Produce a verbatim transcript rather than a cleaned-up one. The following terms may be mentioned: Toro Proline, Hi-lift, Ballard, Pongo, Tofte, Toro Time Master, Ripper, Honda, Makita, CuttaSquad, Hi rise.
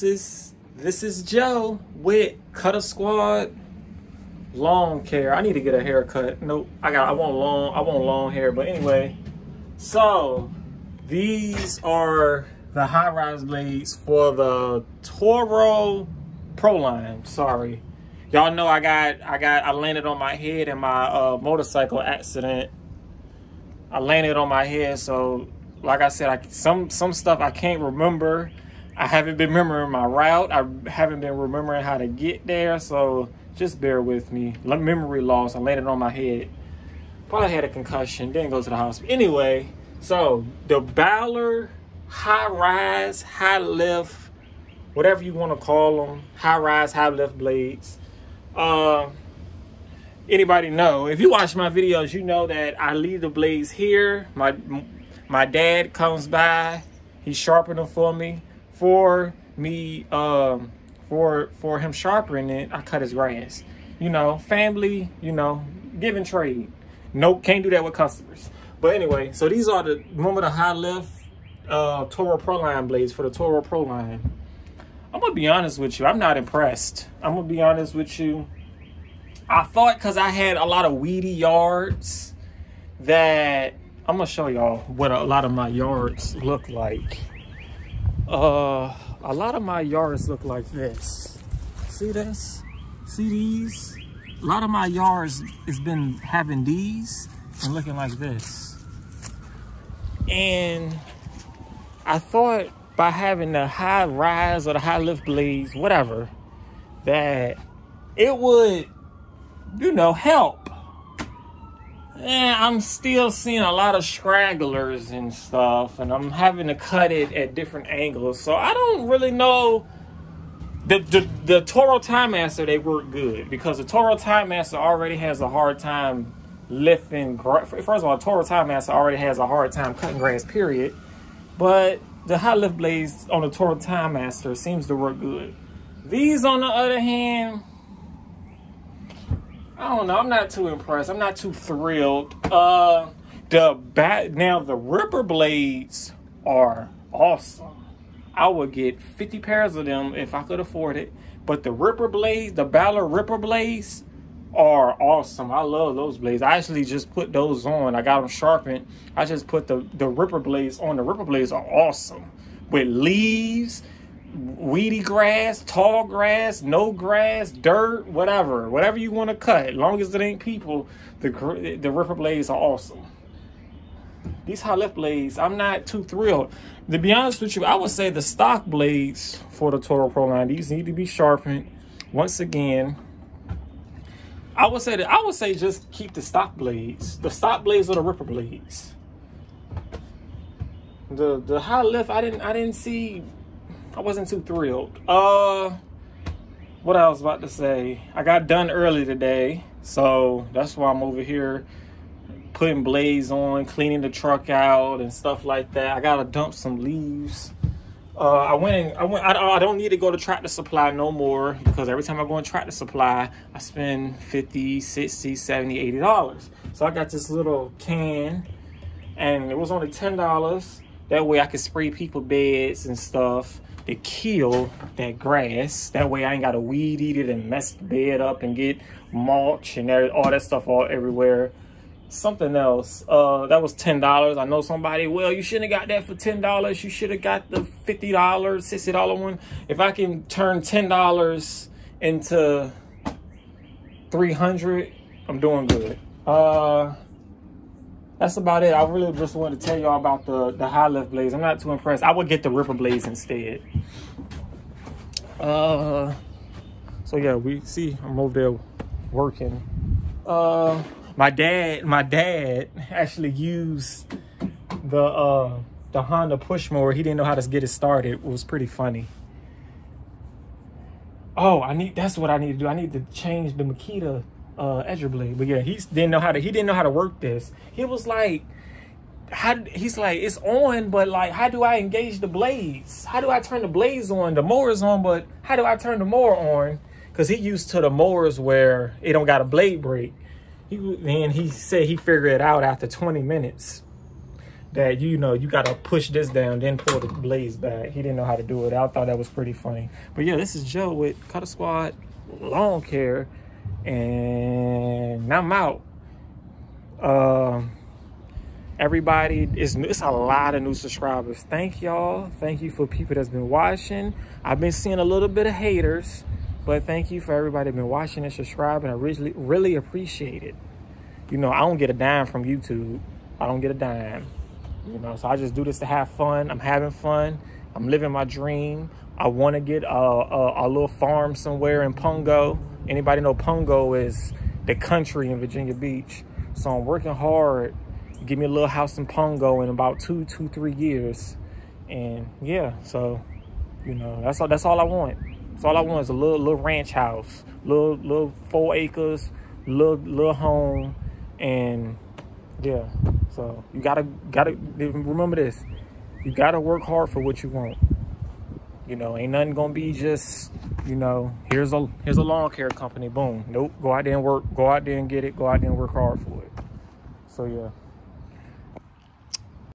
This is Joe with CuttaSquad long care. I need to get a haircut. Nope, I got. I want long. I want long hair. But anyway, so these are the high-rise blades for the Toro Proline. Sorry, y'all know I got. I got. I landed on my head in my uh, motorcycle accident. I landed on my head. So, like I said, I, some some stuff I can't remember. I haven't been remembering my route. I haven't been remembering how to get there. So just bear with me. Memory loss. I landed on my head. Probably had a concussion. Didn't go to the hospital. Anyway, so the Ballard high rise, high lift, whatever you want to call them, high rise, high lift blades. Uh, anybody know? If you watch my videos, you know that I leave the blades here. My my dad comes by. He sharpened them for me. For me, um, for for him sharpening it, I cut his grass. You know, family. You know, give and trade. Nope, can't do that with customers. But anyway, so these are the remember the high lift uh, Toro Proline blades for the Toro Proline. I'm gonna be honest with you, I'm not impressed. I'm gonna be honest with you. I thought because I had a lot of weedy yards that I'm gonna show y'all what a lot of my yards look like. Uh, a lot of my yards look like this. See this? See these? A lot of my yards has been having these and looking like this. And I thought by having the high rise or the high lift blades, whatever, that it would, you know, help. And I'm still seeing a lot of stragglers and stuff, and I'm having to cut it at different angles. So I don't really know. The, the, the Toro Time Master, they work good because the Toro Time Master already has a hard time lifting grass. First of all, the Toro Time Master already has a hard time cutting grass, period. But the high lift blades on the Toro Time Master seems to work good. These, on the other hand, I don't know. I'm not too impressed. I'm not too thrilled. Uh, the bat now the Ripper blades are awesome. I would get fifty pairs of them if I could afford it. But the Ripper blades, the Ballard Ripper blades, are awesome. I love those blades. I actually just put those on. I got them sharpened. I just put the the Ripper blades on. The Ripper blades are awesome with leaves, weedy grass, tall grass, no grass, dirt, whatever, whatever you want to cut, as long as it ain't people. The the Ripper blades are awesome. These high lift blades, I'm not too thrilled, to be honest with you. I would say the stock blades for the Toro Proline, these need to be sharpened once again. I would say that I would say just keep the stock blades, the stock blades or the Ripper blades. The the high lift, I didn't I didn't see. I wasn't too thrilled. Uh, what I was about to say, I got done early today, so that's why I'm over here putting blades on, cleaning the truck out and stuff like that. I gotta dump some leaves. Uh, I went and I went. I, I don't need to go to Tractor Supply no more because every time I go in Tractor Supply, I spend fifty, sixty, seventy, eighty dollars. So I got this little can, and it was only ten dollars. That way I could spray people beds and stuff to kill that grass. That way I ain't got to weed eat it and mess the bed up and get mulch and all that stuff all everywhere. Something else, uh, that was ten dollars. I know somebody, well, you shouldn't have got that for ten dollars. You should have got the fifty dollars, sixty dollar one. If I can turn ten dollars into three hundred dollars, I'm doing good. Uh... That's about it. I really just wanted to tell y'all about the, the high lift blades. I'm not too impressed. I would get the Ripper blades instead. Uh, so yeah, we see I'm over there working. Uh, my dad, my dad actually used the uh, the Honda push mower. He didn't know how to get it started. It was pretty funny. Oh, I need. That's what I need to do. I need to change the Makita uh edger blade. But yeah, he didn't know how to he didn't know how to work this. He was like, how he's like, it's on, but like, how do I engage the blades? How do I turn the blades on? The mower's on, but how do I turn the mower on? Because he used to the mowers where it don't got a blade break. He then he said he figured it out after twenty minutes. that, you know, you got to push this down, then pull the blades back. He didn't know how to do it. I thought that was pretty funny. But yeah, this is Joe with CuttaSquad Lawn Care, and I'm out. Um, everybody, it's, it's a lot of new subscribers. Thank y'all. Thank you for people that's been watching. I've been seeing a little bit of haters, but thank you for everybody that's been watching and subscribing. I really, really appreciate it. You know, I don't get a dime from YouTube. I don't get a dime. You know, so I just do this to have fun. I'm having fun. I'm living my dream. I want to get a, a, a little farm somewhere in Pongo. Anybody know Pongo is the country in Virginia Beach. So I'm working hard to get me a little house in Pongo in about two, two, three years. And yeah, so, you know, that's all, that's all I want. That's all I want is a little, little ranch house, little, little four acres, little, little home. And yeah, so you gotta gotta remember this. You gotta work hard for what you want. You know, ain't nothing gonna be just, you know, here's a here's a lawn care company, boom. Nope. Go out there and work. Go out there and get it. Go out there and work hard for it. So yeah.